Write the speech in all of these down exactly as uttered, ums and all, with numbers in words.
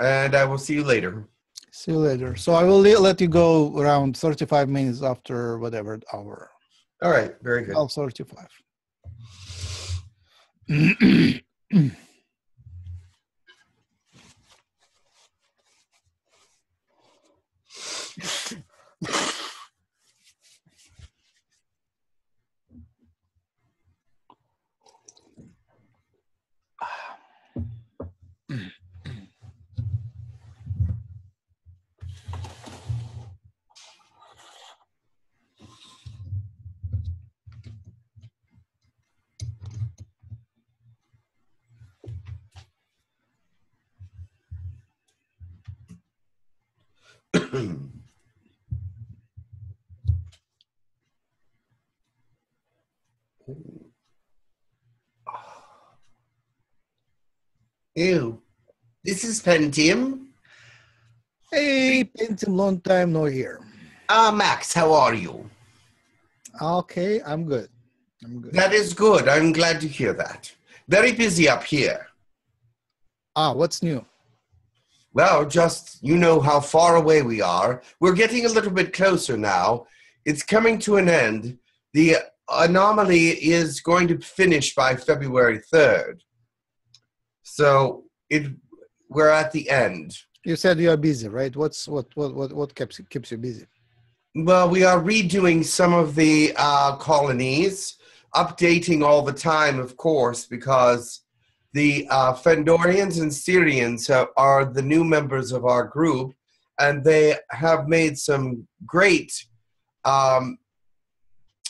And I will see you later. See you later. So I will let you go around thirty-five minutes after whatever hour. All right. Very good. twelve thirty-five. Ew, this is Pentium. Hey, Pentium, long time no hear. Ah, uh, Max, how are you? Okay, I'm good. I'm good. That is good. I'm glad to hear that. Very busy up here. Ah, what's new? Well, just, you know how far away we are. We're getting a little bit closer now. It's coming to an end. The anomaly is going to finish by February third. So it, we're at the end. You said you are busy, right? What's, what, what, what, what keeps, keeps you busy? Well, we are redoing some of the uh, colonies, updating all the time, of course, because the uh, Fendorians and Sirians have, are the new members of our group, and they have made some great um,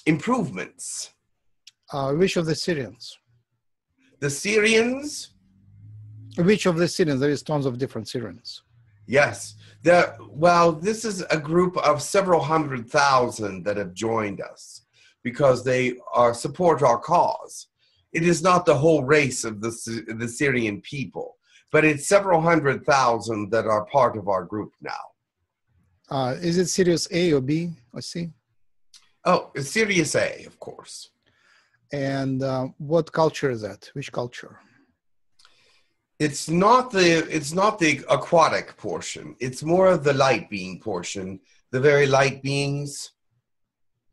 improvements. Uh, which of the Sirians? The Sirians? Which of the Sirians? There is tons of different Sirians. Yes. The, well, this is a group of several hundred thousand that have joined us because they are, support our cause. It is not the whole race of the, the Syrian people, but it's several hundred thousand that are part of our group now. Uh, is it Sirius A or B or C? Oh, it's Sirius A, of course. And uh, what culture is that? Which culture? It's not the, it's not the aquatic portion. It's more of the light being portion, the very light beings.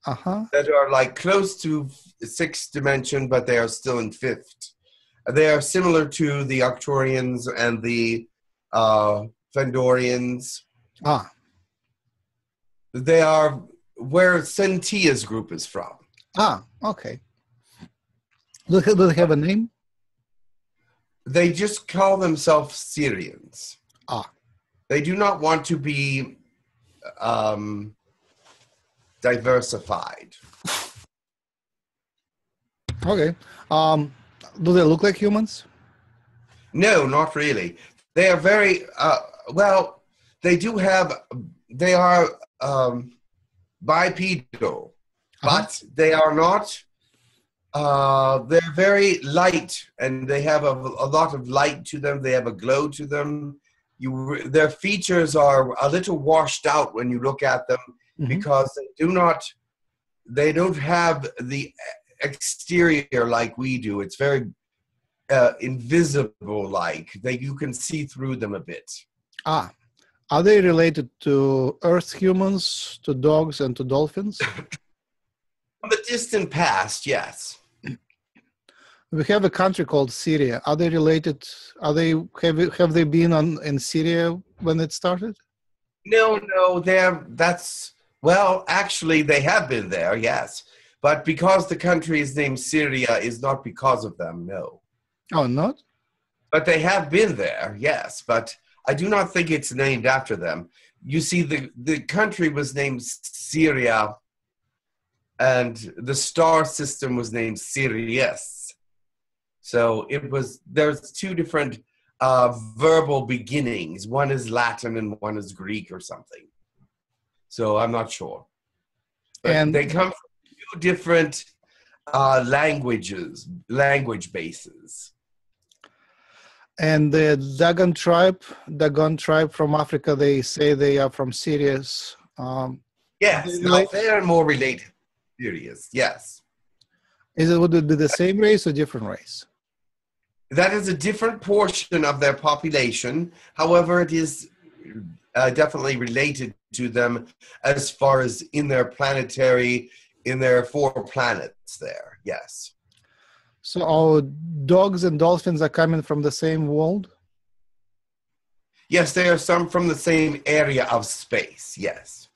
Uh-huh. That are like close to sixth dimension, but they are still in fifth. They are similar to the Arcturians and the uh, Fendorians. Ah. They are where Sentia's group is from. Ah, okay. Do they have a name? They just call themselves Sirians. Ah. They do not want to be... Um, diversified. Okay. Um, do they look like humans? No, not really. They are very, uh, well, they do have, they are um, bipedal, uh-huh. But they are not, uh, they're very light, and they have a, a lot of light to them. They have a glow to them. You, their features are a little washed out when you look at them. Mm-hmm. Because they do not, they don't have the exterior like we do. It's very uh, invisible, like that you can see through them a bit. Ah, are they related to Earth humans, to dogs, and to dolphins? From the distant past, yes. We have a country called Syria. Are they related? Are they have have they been on in Syria when it started? No, no, they're, that's, well, actually, they have been there, yes. But because the country is named Syria is not because of them, no. Oh, not? But they have been there, yes. But I do not think it's named after them. You see, the, the country was named Syria, and the star system was named Sirius. So it was, there's two different... Uh, verbal beginnings. One is Latin and one is Greek or something. So I'm not sure. But and they come from two different uh, languages, language bases. And the Dagon tribe, Dagon tribe from Africa, they say they are from Sirius. Um, yes, they, no, they are more related to Sirius, yes. Is it, would it be the same race or different race? That is a different portion of their population. However, it is uh, definitely related to them as far as in their planetary, in their four planets there, yes. So our dogs and dolphins are coming from the same world? Yes, they are some from the same area of space, yes.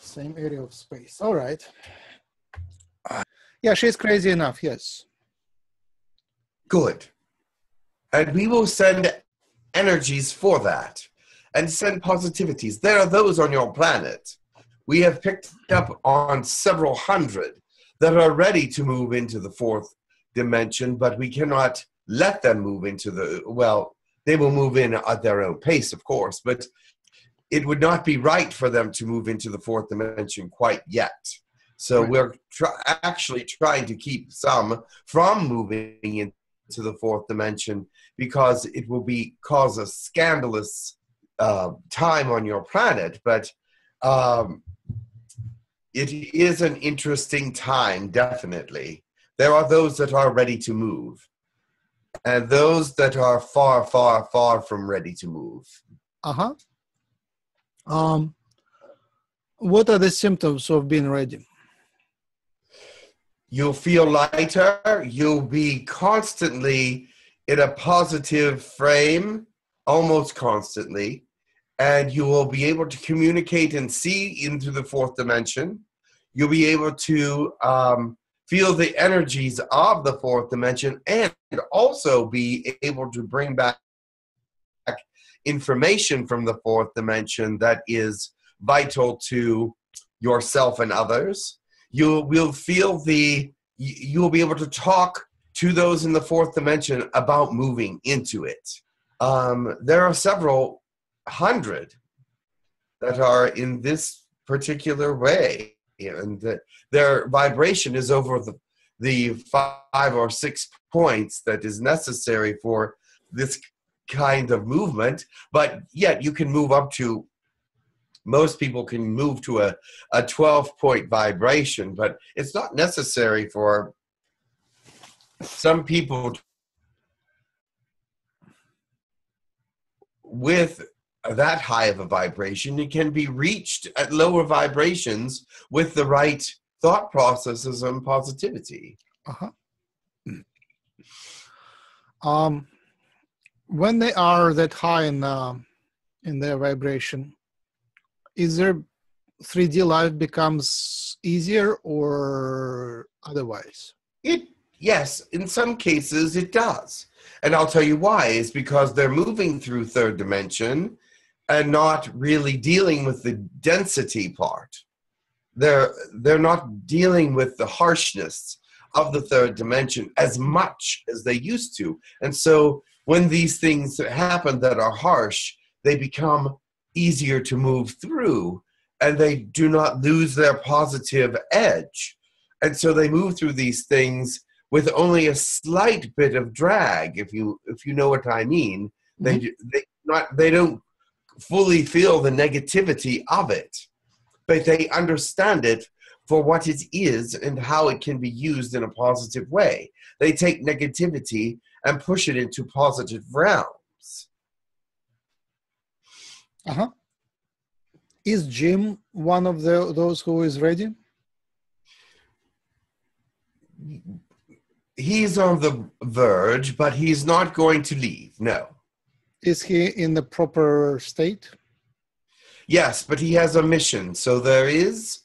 Same area of space, all right. Yeah, she's crazy enough, yes. Good. And we will send energies for that and send positivities. There are those on your planet. We have picked up on several hundred that are ready to move into the fourth dimension, but we cannot let them move into the, well, they will move in at their own pace, of course, but it would not be right for them to move into the fourth dimension quite yet. So right. we're tr actually trying to keep some from moving into to the fourth dimension because it will be cause a scandalous uh, time on your planet, but um, it is an interesting time, definitely. There are those that are ready to move and those that are far, far, far from ready to move. Uh-huh. Um, what are the symptoms of being ready? You'll feel lighter, you'll be constantly in a positive frame, almost constantly, and you will be able to communicate and see into the fourth dimension. You'll be able to um, feel the energies of the fourth dimension and also be able to bring back information from the fourth dimension that is vital to yourself and others. You will feel the, you'll be able to talk to those in the fourth dimension about moving into it. Um, there are several hundred that are in this particular way. And the, their vibration is over the, the five or six points that is necessary for this kind of movement. But yet you can move up to, most people can move to a, a twelve point vibration, but it's not necessary for some people with that high of a vibration. It can be reached at lower vibrations with the right thought processes and positivity. Uh-huh. Um, when they are that high in, uh, in their vibration, is there three D life becomes easier or otherwise? It, yes, in some cases it does. And I'll tell you why. It's because they're moving through third dimension and not really dealing with the density part. They're, they're not dealing with the harshness of the third dimension as much as they used to. And so when these things happen that are harsh, they become easier to move through, and they do not lose their positive edge. And so they move through these things with only a slight bit of drag, if you if you know what I mean. Mm-hmm. They, they, not, they don't fully feel the negativity of it, but they understand it for what it is and how it can be used in a positive way. They take negativity and push it into positive realms. Uh-huh. Is Jim one of the, those who is ready? He's on the verge, but he's not going to leave, no. Is he in the proper state? Yes, but he has a mission, so there is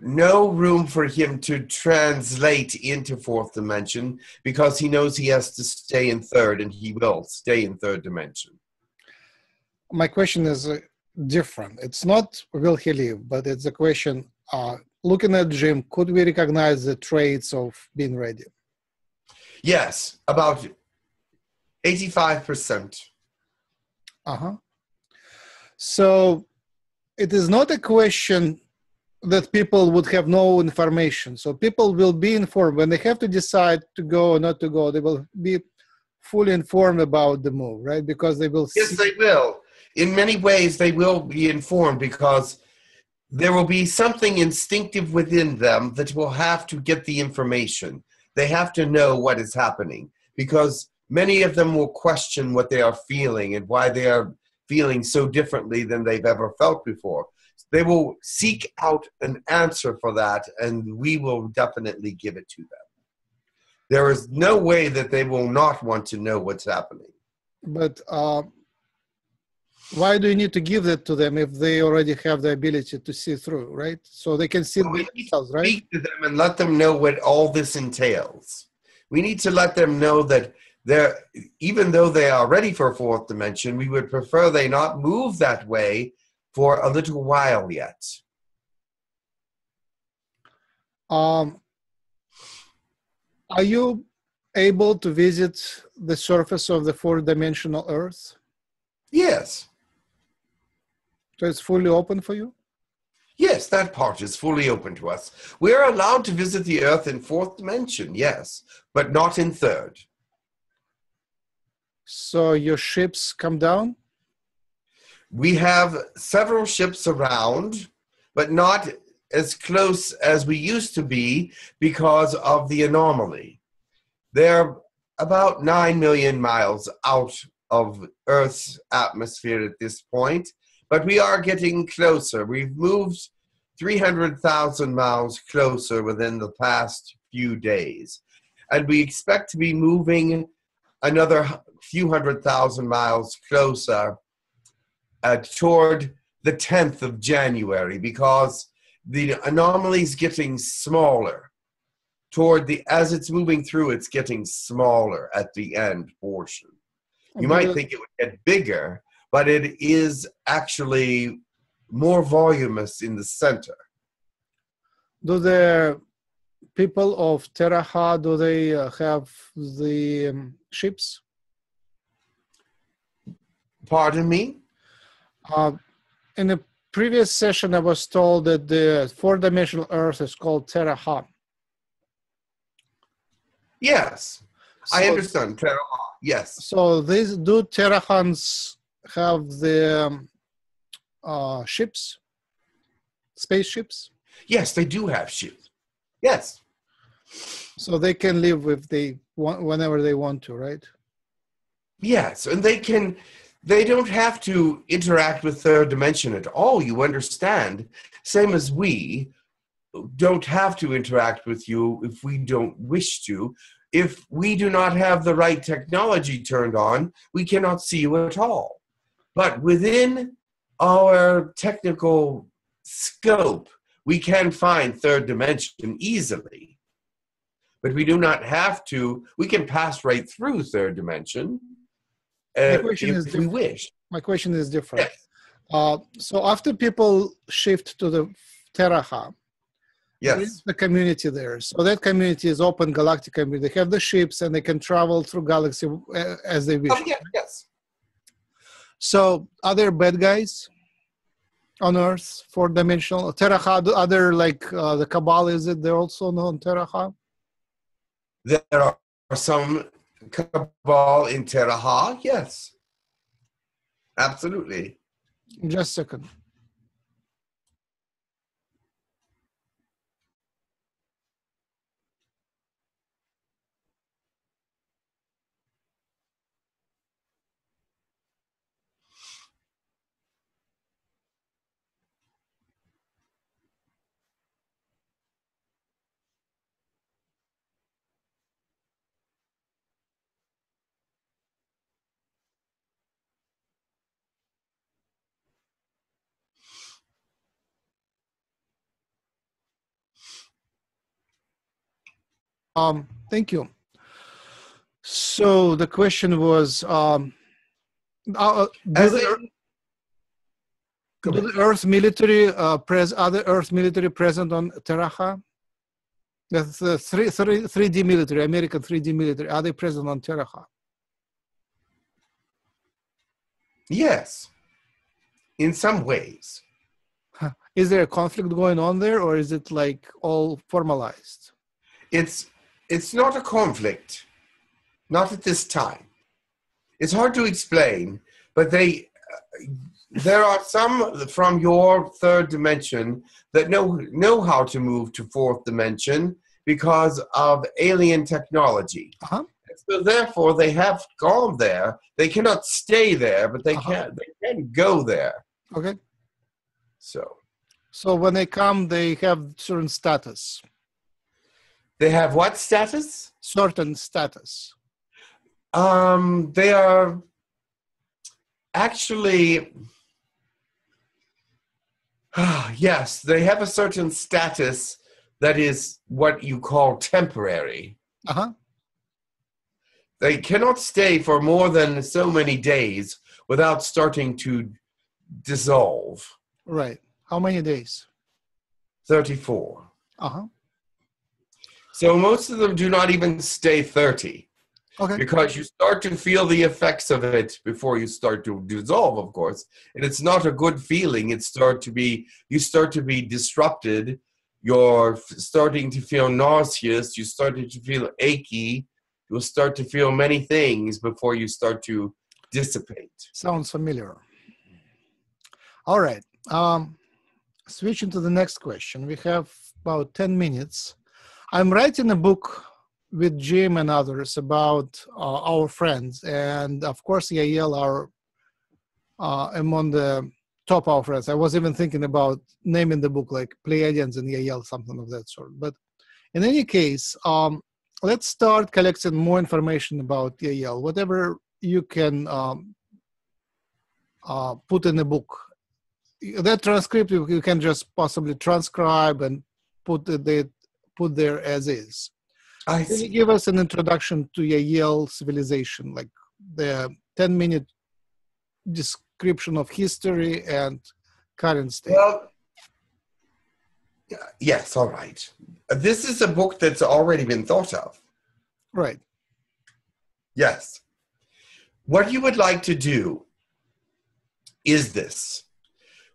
no room for him to translate into fourth dimension because he knows he has to stay in third, and he will stay in third dimension. My question is uh, different. It's not will he leave, but it's a question, uh, looking at Jim, could we recognize the traits of being ready? Yes, about eighty-five percent. Uh-huh. So it is not a question that people would have no information. So people will be informed. When they have to decide to go or not to go, they will be fully informed about the move, right? Because they will see. Yes, they will. In many ways, they will be informed because there will be something instinctive within them that will have to get the information. They have to know what is happening, because many of them will question what they are feeling and why they are feeling so differently than they've ever felt before. They will seek out an answer for that, and we will definitely give it to them. There is no way that they will not want to know what's happening. But uh, why do you need to give that to them if they already have the ability to see through, right? So they can see well, themselves, right? We need to speak to them and let them know what all this entails. We need to let them know that they're, even though they are ready for a fourth dimension, we would prefer they not move that way for a little while yet. Um, are you able to visit the surface of the four-dimensional Earth? Yes. So it's fully open for you? Yes, that part is fully open to us. We're allowed to visit the Earth in fourth dimension, yes, but not in third. So your ships come down? We have several ships around, but not as close as we used to be because of the anomaly. They're about nine million miles out of Earth's atmosphere at this point, but we are getting closer. We've moved three hundred thousand miles closer within the past few days, and we expect to be moving another few hundred thousand miles closer Uh, toward the tenth of January, because the anomaly is getting smaller. Toward the, as it's moving through, it's getting smaller at the end portion. You might think it would get bigger, but it is actually more voluminous in the center. Do the people of Teraha, do they uh, have the um, ships? Pardon me? Uh, in the previous session, I was told that the four-dimensional Earth is called Teraha. Yes, so, I understand Teraha. Yes. So, these do Terahans have the um, uh, ships, spaceships? Yes, they do have ships. Yes. So they can live if they want, whenever they want to, right? Yes, and they can. They don't have to interact with third dimension at all, you understand? Same as we don't have to interact with you if we don't wish to. If we do not have the right technology turned on, we cannot see you at all. But within our technical scope, we can find third dimension easily. But we do not have to. We can pass right through third dimension. Uh, my question is we wish. My question is different. Yes. Uh, so after people shift to the Teraha, yes, there is the community there. So that community is open galactic community. They have the ships and they can travel through galaxy as they wish. Oh, yeah, yes. So are there bad guys on Earth, four-dimensional? Teraha, are there like uh, the Cabal, is it? They're also known Teraha? There are some Cabal in Teraha, yes. Absolutely. Just a second. Um, thank you. So the question was, um, uh, do, the, do the Earth military uh, pres other Earth military present on Teraha? That's the three, three, three D military, American three D military. Are they present on Teraha? Yes, in some ways. Is there a conflict going on there, or is it like all formalized? It's. It's not a conflict, not at this time. It's hard to explain, but they, uh, there are some from your third dimension that know, know how to move to fourth dimension because of alien technology. Uh-huh. So therefore, they have gone there. They cannot stay there, but they uh-huh. can they can go there. Okay. So. So when they come, they have certain status. They have what status? Certain status. Um, they are actually, yes, they have a certain status that is what you call temporary. Uh-huh. They cannot stay for more than so many days without starting to dissolve. Right. How many days? thirty-four. Uh-huh. So most of them do not even stay thirty. Okay. Because you start to feel the effects of it before you start to dissolve, of course. And it's not a good feeling. It start to be, you start to be disrupted. You're starting to feel nauseous. You started to feel achy. You'll start to feel many things before you start to dissipate. Sounds familiar. All right. Um, switching to the next question. We have about ten minutes. I'm writing a book with Jim and others about uh, our friends. And of course, Yahyel are uh, among the top our friends. I was even thinking about naming the book like Pleiadians and Yahyel, something of that sort. But in any case, um, let's start collecting more information about Yahyel, whatever you can um, uh, put in a book. That transcript, you, you can just possibly transcribe and put the, put there as is. I can see. You give us an introduction to Yahyel civilization, like the ten-minute description of history and current state? Well, yes, all right. This is a book that's already been thought of. Right. Yes. What you would like to do is this.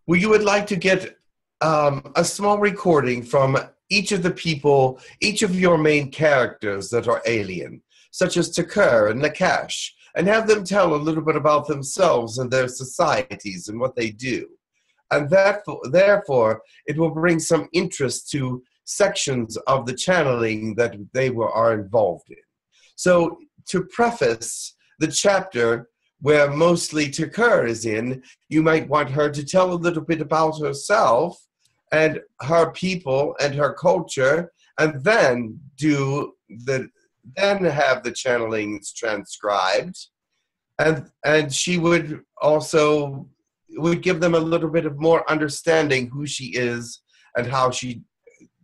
Well, you would like to get um, a small recording from each of the people, each of your main characters that are alien, such as Takur and Nakash, and have them tell a little bit about themselves and their societies and what they do. And therefore, therefore it will bring some interest to sections of the channeling that they were are involved in. So to preface the chapter where mostly Takur is in, you might want her to tell a little bit about herself and her people and her culture, and then do the then have the channelings transcribed, and and she would also would give them a little bit of more understanding who she is and how she,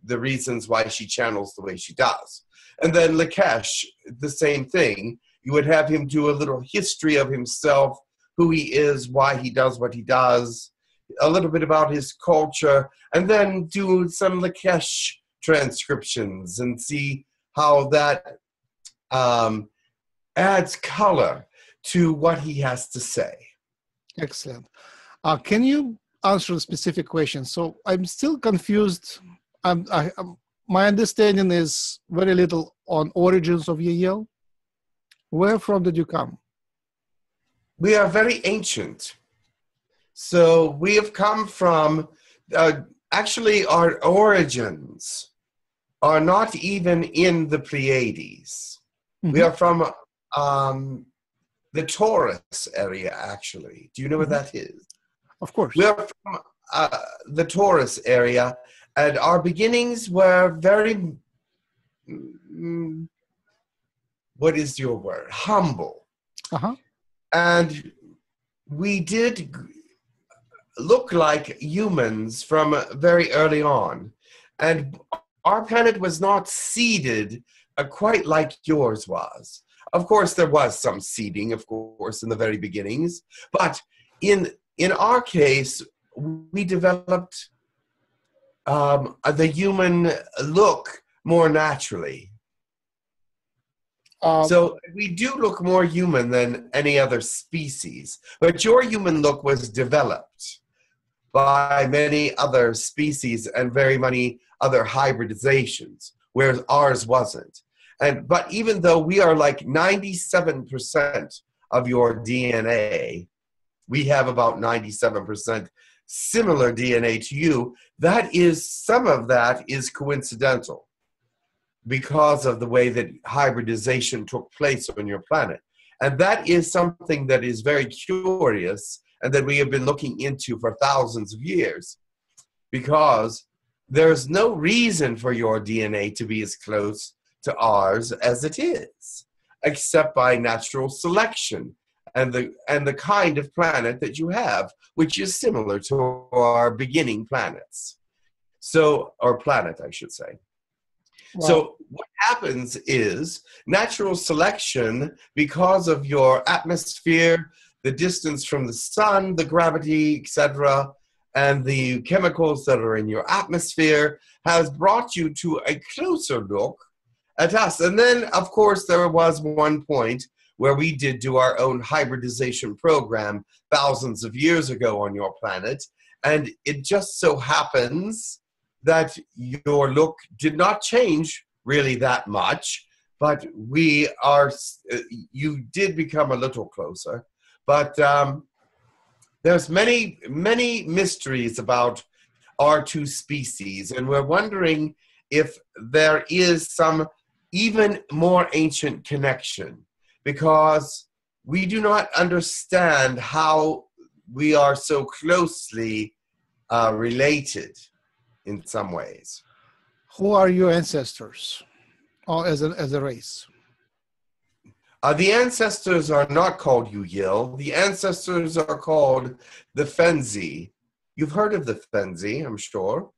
the reasons why she channels the way she does. And then Lakesh, the same thing. You would have him do a little history of himself, who he is, why he does what he does, a little bit about his culture, and then do some Lakesh transcriptions and see how that um, adds color to what he has to say. Excellent. Uh, can you answer a specific question? So I'm still confused. I'm, I, I'm, my understanding is very little on origins of Yahyel. Where from did you come? We are very ancient. So we have come from, uh, actually our origins are not even in the Pleiades. Mm-hmm. We are from um, the Taurus area, actually. Do you know mm-hmm. what that is? Of course. We are from uh, the Taurus area, and our beginnings were very, mm, what is your word? Humble. Uh-huh. And we did look like humans from very early on. And our planet was not seeded uh, quite like yours was. Of course, there was some seeding, of course, in the very beginnings. But in, in our case, we developed um, the human look more naturally. Um, so we do look more human than any other species. But your human look was developed by many other species and very many other hybridizations, whereas ours wasn't. And but even though we are like ninety-seven percent of your D N A, we have about ninety-seven percent similar D N A to you. That is, some of that is coincidental. because of the way that hybridization took place on your planet. And that is something that is very curious and that we have been looking into for thousands of years, because there's no reason for your D N A to be as close to ours as it is, except by natural selection and the, and the kind of planet that you have, which is similar to our beginning planets. So, or planet, I should say. Wow. So what happens is natural selection, because of your atmosphere, the distance from the sun, the gravity, et cetera, and the chemicals that are in your atmosphere, has brought you to a closer look at us. And then, of course, there was one point where we did do our own hybridization program thousands of years ago on your planet, and it just so happens that your look did not change really that much, but we are, you did become a little closer. But um, there's many, many mysteries about our two species, and we're wondering if there is some even more ancient connection, because we do not understand how we are so closely uh, related in some ways. Who are your ancestors, or as a, as a race? Uh, the ancestors are not called Yahyel. The ancestors are called the Fenzi. You've heard of the Fenzi, I'm sure.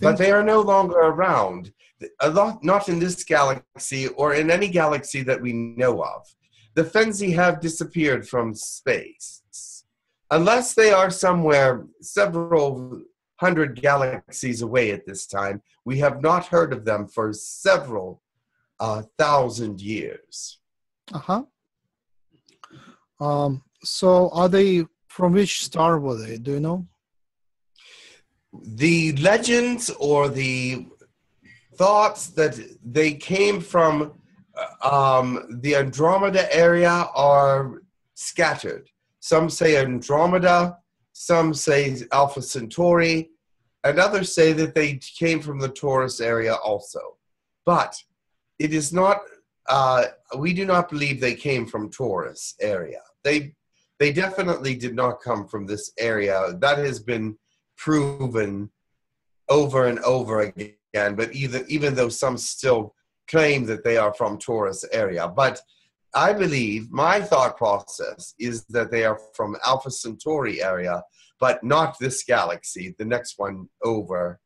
But they are no longer around, a lot, not in this galaxy or in any galaxy that we know of. The Fenzi have disappeared from space, unless they are somewhere several hundred galaxies away at this time. We have not heard of them for several uh, thousand years. Uh-huh. Um, so are they, from which star were they, do you know? The legends or the thoughts that they came from um, the Andromeda area are scattered. Some say Andromeda, some say Alpha Centauri, and others say that they came from the Taurus area also. But it is not, uh, we do not believe they came from Taurus area. They, they definitely did not come from this area. That has been proven over and over again, but either, even though some still claim that they are from Taurus area. But I believe, my thought process is that they are from Alpha Centauri area, but not this galaxy, the next one over,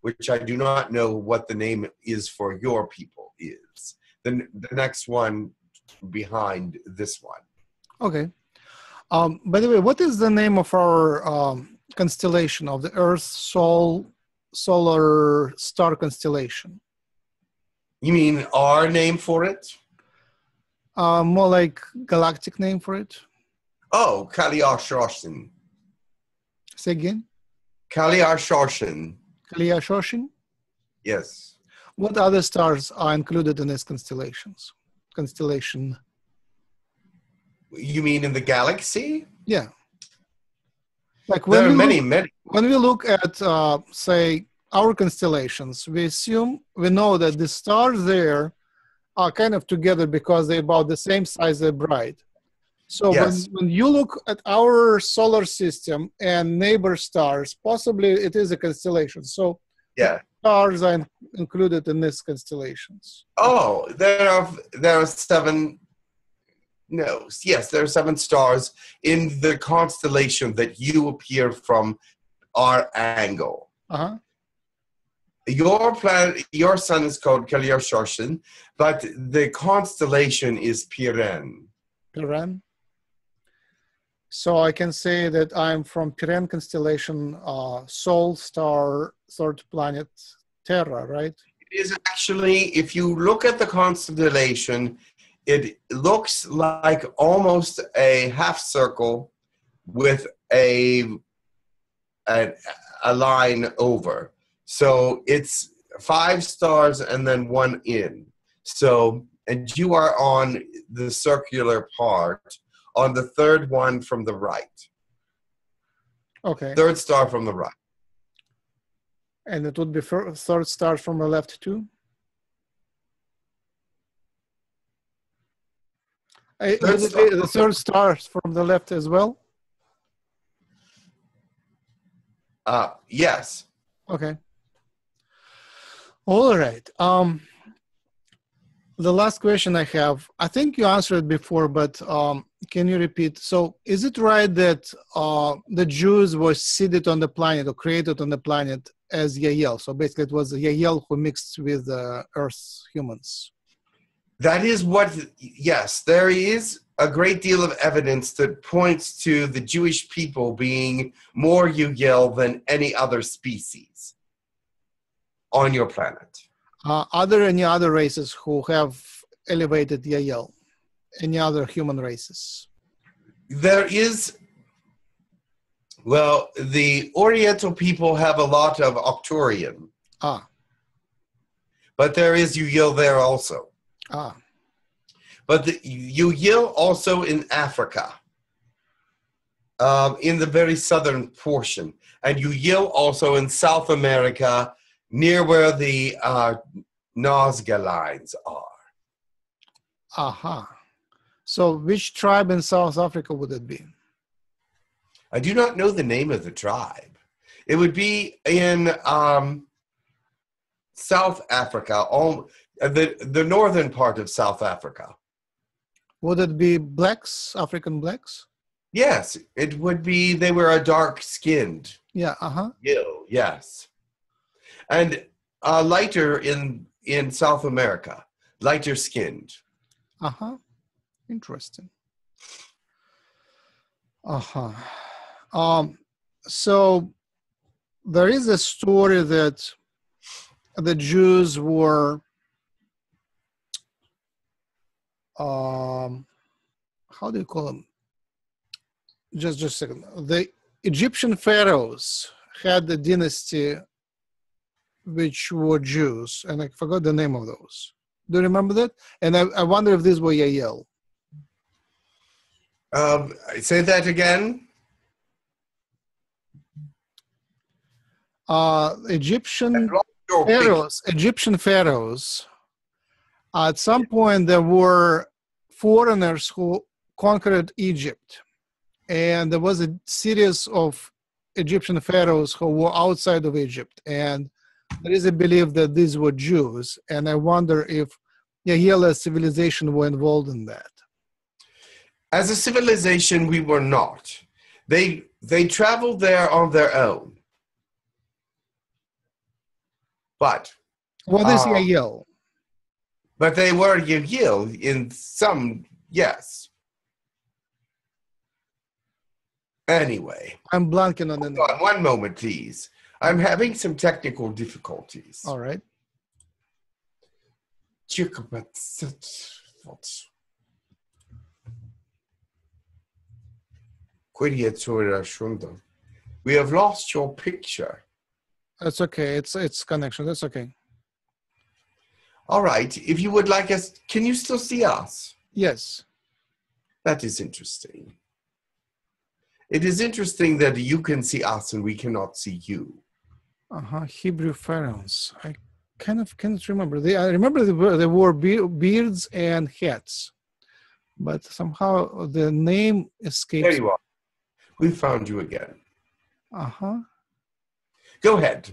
which I do not know what the name is for your people is. The, the next one behind this one. Okay. Um, by the way, what is the name of our... Um constellation of the Earth, Sol, solar star constellation? You mean our name for it? Uh, more like galactic name for it. Oh, Kaliar Shorshin. Say again? Kaliar Shorshin. Kaliar Shorshin? Yes. What other stars are included in these constellations? Constellation. You mean in the galaxy? Yeah. Like when there are many, look, many. When we look at, uh, say, our constellations, we assume, we know that the stars there are kind of together because they're about the same size, they're bright. So yes. when, when you look at our solar system and neighbor stars, possibly it is a constellation. So yeah. stars are in, included in these constellations. Oh, there are, there are seven... No, yes, there are seven stars in the constellation that you appear from our angle. Uh-huh. Your planet, your sun is called Kaliar Shorshin, but the constellation is Piren. Piren. So I can say that I'm from Piren constellation, uh, Sol star, third planet, Terra, right? It is actually, if you look at the constellation, it looks like almost a half circle with a, a, a line over. So it's five stars and then one in. So, and you are on the circular part, on the third one from the right. Okay. Third star from the right. And it would be third star from the left too? Is it the, the third star from the left as well? Uh, yes. Okay. All right. Um, the last question I have, I think you answered before, but um, can you repeat? So is it right that uh, the Jews were seeded on the planet or created on the planet as Yahyel? So basically it was Yahyel who mixed with uh, Earth's humans. That is what, yes, there is a great deal of evidence that points to the Jewish people being more Yahyel than any other species on your planet. Uh, are there any other races who have elevated Yahyel? Any other human races? There is, well, the Oriental people have a lot of Arcturian. Ah. But there is Yahyel there also. Ah. But the Yahyel also in Africa, um, in the very southern portion. And Yahyel also in South America, near where the uh, Nazca lines are. Aha. So which tribe in South Africa would it be? I do not know the name of the tribe. It would be in um, South Africa, all, the, the northern part of South Africa. Would it be blacks, African blacks? Yes, it would be, they were a dark-skinned. Yeah, uh-huh. Yes. And uh, lighter in, in South America, lighter skinned. Uh-huh, interesting. Uh-huh. Um, so there is a story that the Jews were, um, how do you call them? Just, just a second. The Egyptian pharaohs had a dynasty which were Jews, and I forgot the name of those. Do you remember that? And I, I wonder if these were Yahyel. Um, say that again. Uh, Egyptian pharaohs, Egyptian pharaohs. At some point, there were foreigners who conquered Egypt, and there was a series of Egyptian pharaohs who were outside of Egypt, and there is a belief that these were Jews, and I wonder if Yahyel civilization were involved in that. As a civilization, we were not. They, they traveled there on their own. But... What is um, Yahyel? But they were Yahyel in some, yes. Anyway. I'm blanking on the name. One moment, please. I'm having some technical difficulties. All right. We have lost your picture. That's okay. It's it's connection. That's okay. All right. If you would like us, can you still see us? Yes. That is interesting. It is interesting that you can see us and we cannot see you. Uh-huh, Hebrew pharaohs. I kind of cannot remember. They, I remember they were, they wore beards and hats, but somehow the name escapes. There you are. We found you again. Uh-huh. Go ahead.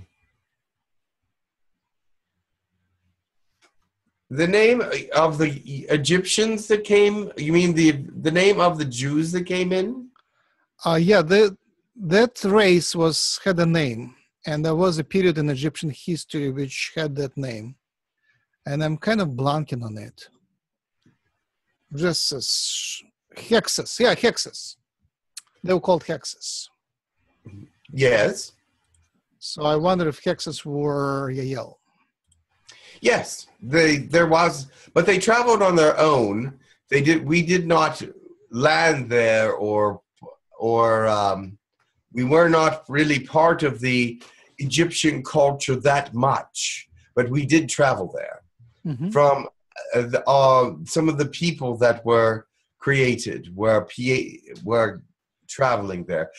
The name of the Egyptians that came, you mean the, the name of the Jews that came in? Uh, yeah, the, that race was had a name. And there was a period in Egyptian history which had that name. And I'm kind of blanking on it. Just as Hyksos. Yeah, Hyksos. They were called Hyksos. Yes. So I wonder if Hyksos were Yahyel. Yes, they, there was, but they traveled on their own. They did, we did not land there or, or um, we were not really part of the Egyptian culture that much, but we did travel there mm-hmm. from uh, the, uh, some of the people that were created were, P A, were traveling there.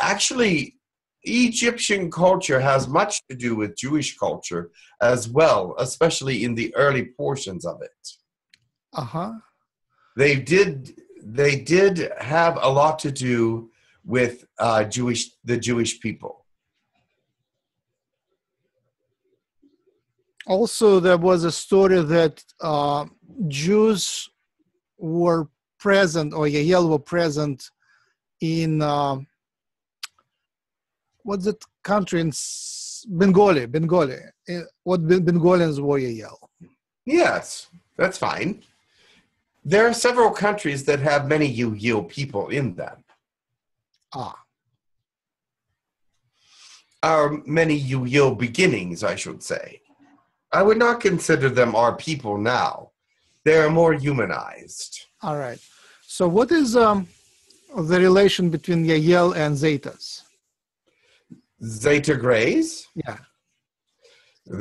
Actually, Egyptian culture has much to do with Jewish culture as well, especially in the early portions of it. Uh-huh. They did. They did have a lot to do with uh, Jewish, the Jewish people. Also, there was a story that uh, Jews were present, or Yahyel were present in uh, what's that country in Bengali? Bengali. What Bengalians were Yahyel? Yes, that's fine. There are several countries that have many Yahyel people in them. Ah. Our many Yahyel beginnings, I should say. I would not consider them our people now. They are more humanized. All right. So what is um, the relation between Yahyel and Zetas? Zeta Greys? Yeah.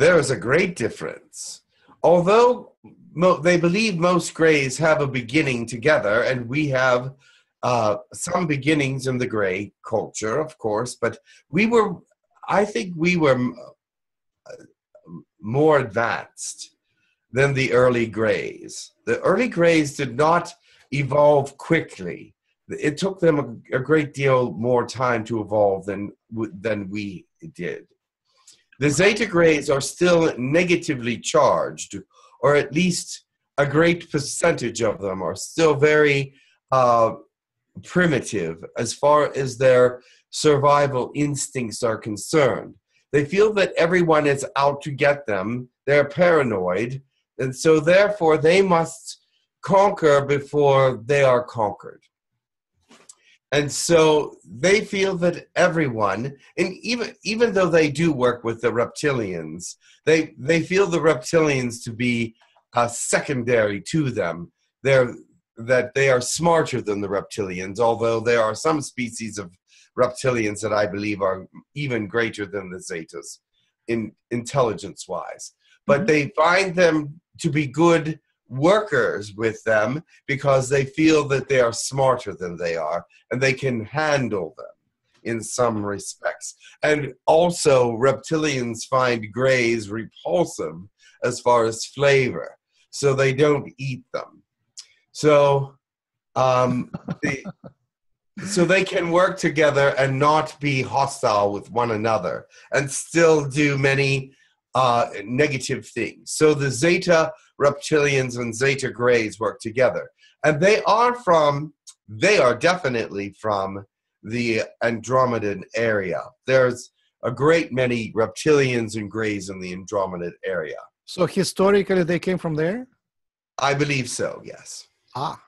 There is a great difference. Although mo they believe most Greys have a beginning together, and we have uh, some beginnings in the Grey culture, of course, but we were, I think we were uh, more advanced than the early Greys. The early Greys did not evolve quickly. It took them a, a great deal more time to evolve than, than we did. The Zeta Greys are still negatively charged, or at least a great percentage of them are still very uh, primitive as far as their survival instincts are concerned. They feel that everyone is out to get them. They're paranoid. And so therefore they must conquer before they are conquered. And so they feel that everyone, and even, even though they do work with the reptilians, they, they feel the reptilians to be uh, secondary to them. They're, that they are smarter than the reptilians, although there are some species of reptilians that I believe are even greater than the Zetas in intelligence-wise. But mm-hmm. they find them to be good workers with them because they feel that they are smarter than they are and they can handle them in some respects. And also reptilians find Greys repulsive as far as flavor, so they don't eat them. So um, the, so they can work together and not be hostile with one another and still do many uh, negative things. So the Zeta reptilians and Zeta Greys work together. And they are from, they are definitely from the Andromedan area. There's a great many reptilians and Greys in the Andromedan area. So historically they came from there? I believe so, yes. Ah.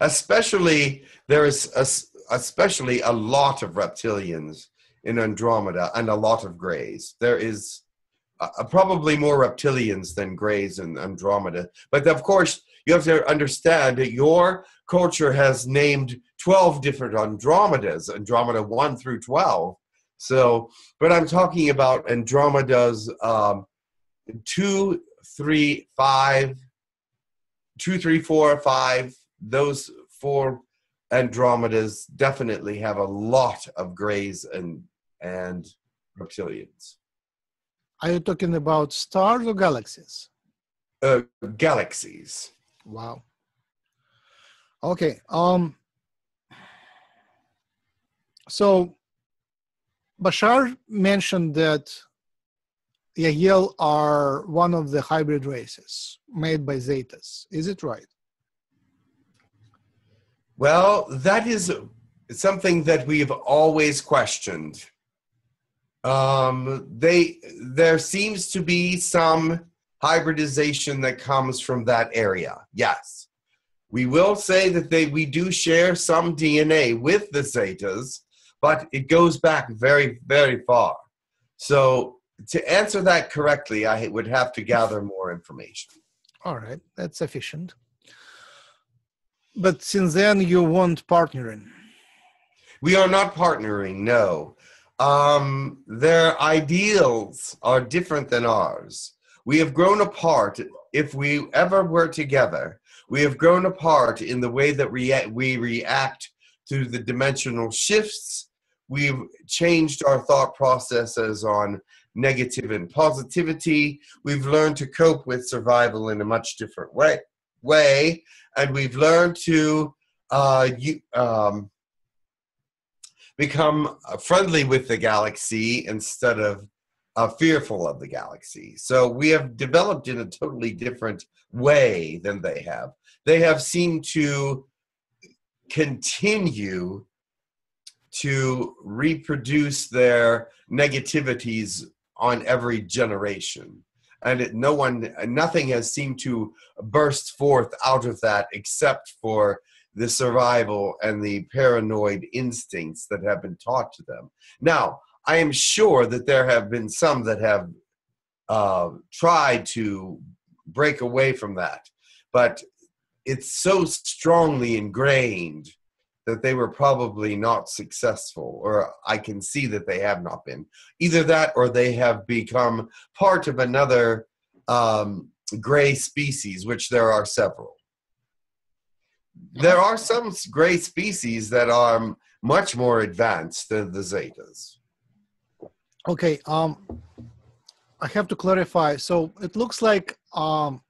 Especially, there is a, especially a lot of reptilians in Andromeda and a lot of Greys. There is uh, probably more reptilians than Greys in Andromeda. But of course, you have to understand that your culture has named twelve different Andromedas, Andromeda one through twelve. So, but I'm talking about Andromedas um, two, three, five, two, three, four, five, those four Andromedas definitely have a lot of Greys and, and reptilians. Are you talking about stars or galaxies? Uh, galaxies. Wow. Okay. Um, so Bashar mentioned that Yahyel are one of the hybrid races made by Zetas. Is it right? Well, that is something that we've always questioned. Um, they, there seems to be some hybridization that comes from that area, yes. We will say that they, we do share some D N A with the Zetas, but it goes back very, very far. So to answer that correctly, I would have to gather more information. All right, that's sufficient. But since then, you weren't partnering. We are not partnering, no. Um, their ideals are different than ours. We have grown apart. If we ever were together, we have grown apart in the way that rea we react to the dimensional shifts. We've changed our thought processes on negative and positivity. We've learned to cope with survival in a much different way. way, and we've learned to uh, you, um, become friendly with the galaxy instead of uh, fearful of the galaxy. So we have developed in a totally different way than they have. They have seemed to continue to reproduce their negativities on every generation. And it, no one, nothing has seemed to burst forth out of that except for the survival and the paranoid instincts that have been taught to them. Now, I am sure that there have been some that have uh, tried to break away from that, but it's so strongly ingrained that they were probably not successful, or I can see that they have not been. Either that or they have become part of another um, gray species, which there are several. There are some gray species that are much more advanced than the Zetas. Okay, um, I have to clarify. So it looks like, um,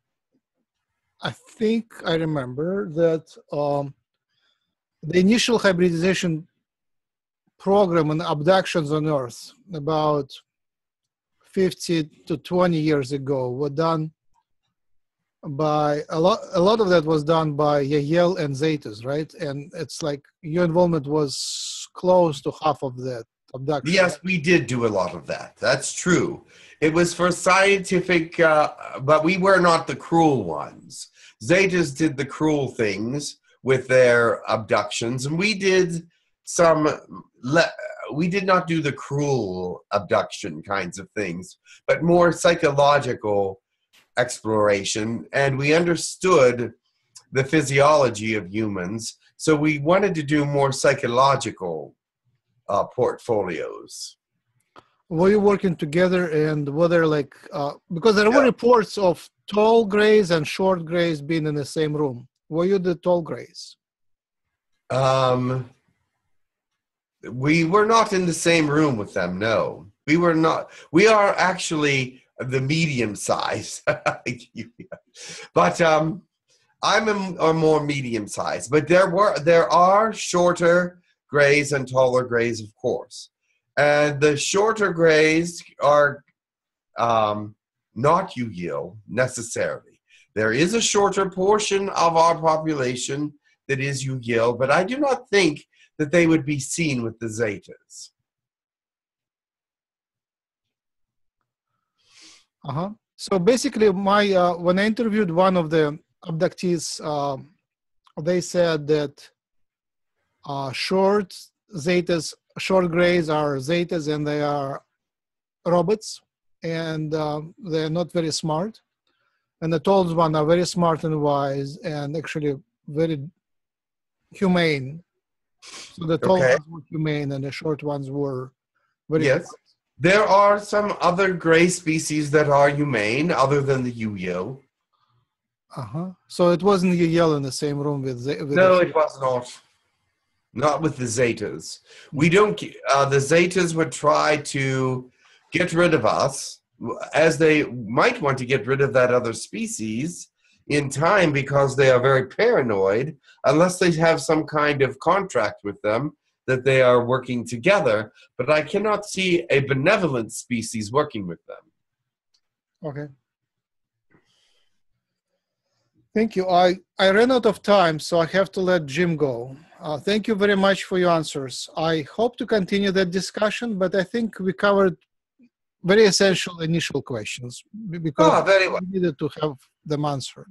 I think I remember that um, the initial hybridization program and abductions on Earth about fifty to twenty years ago were done by, a lot a lot of that was done by Yahyel and Zetas, right? And it's like your involvement was close to half of that abduction. Yes, we did do a lot of that. That's true. It was for scientific, uh, but we were not the cruel ones. Zetas did the cruel things with their abductions, and we did some, le we did not do the cruel abduction kinds of things, but more psychological exploration, and we understood the physiology of humans, so we wanted to do more psychological uh, portfolios. Were you working together, and were there like, uh, because there were yeah. reports of tall grays and short grays being in the same room. Were you the tall grays? Um, we were not in the same room with them, no. We were not. We are actually the medium size. But um, I'm a, a more medium size. But there, were, there are shorter grays and taller grays, of course. And the shorter grays are um, not Yahyel necessarily. There is a shorter portion of our population that is Yahyel, but I do not think that they would be seen with the Zetas. Uh-huh. So basically, my uh, when I interviewed one of the abductees, uh, they said that uh, short Zetas, short grays are Zetas, and they are robots, and uh, they are not very smart. And the tall ones are very smart and wise and actually very humane. So the tall okay. ones were humane and the short ones were very Yes. Smart. There are some other gray species that are humane other than the Yahyel. Uh-huh. So it wasn't Yahyel in the same room with the with No, the it was not. Not with the Zetas. We don't, uh, the Zetas would try to get rid of us, as they might want to get rid of that other species in time, because they are very paranoid unless they have some kind of contract with them that they are working together. But I cannot see a benevolent species working with them. Okay. Thank you. I, I ran out of time, so I have to let Jim go. Uh, thank you very much for your answers. I hope to continue that discussion, but I think we covered very essential initial questions because oh, very well. we needed to have them answered.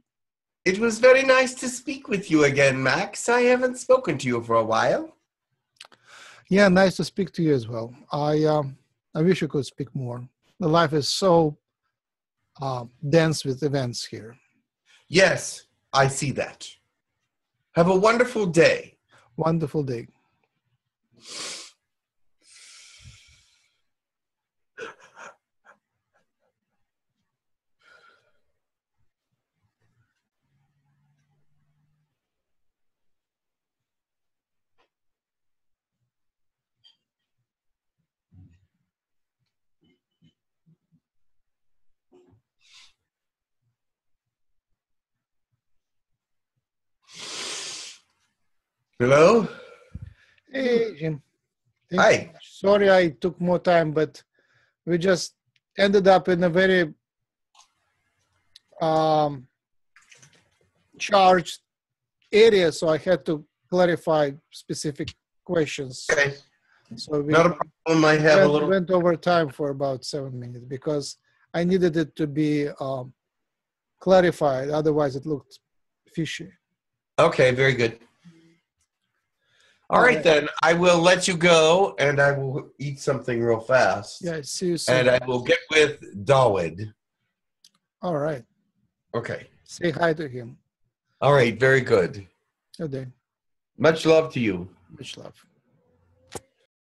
It was very nice to speak with you again, Max. I haven't spoken to you for a while. Yeah, nice to speak to you as well. I, um, I wish you could speak more. The life is so uh, dense with events here. Yes, I see that. Have a wonderful day. Wonderful day. Hello? Hey, Jim. Hi. Sorry I took more time, but we just ended up in a very um, charged area, so I had to clarify specific questions. Okay. So we Not a problem. I have went, a little... went over time for about seven minutes because I needed it to be um, clarified. Otherwise, it looked fishy. Okay, very good. All, All right, right, then. I will let you go, and I will eat something real fast. Yeah, see you soon. And I will get with Dawid. All right. Okay. Say hi to him. All right, very good. Okay. Much love to you. Much love.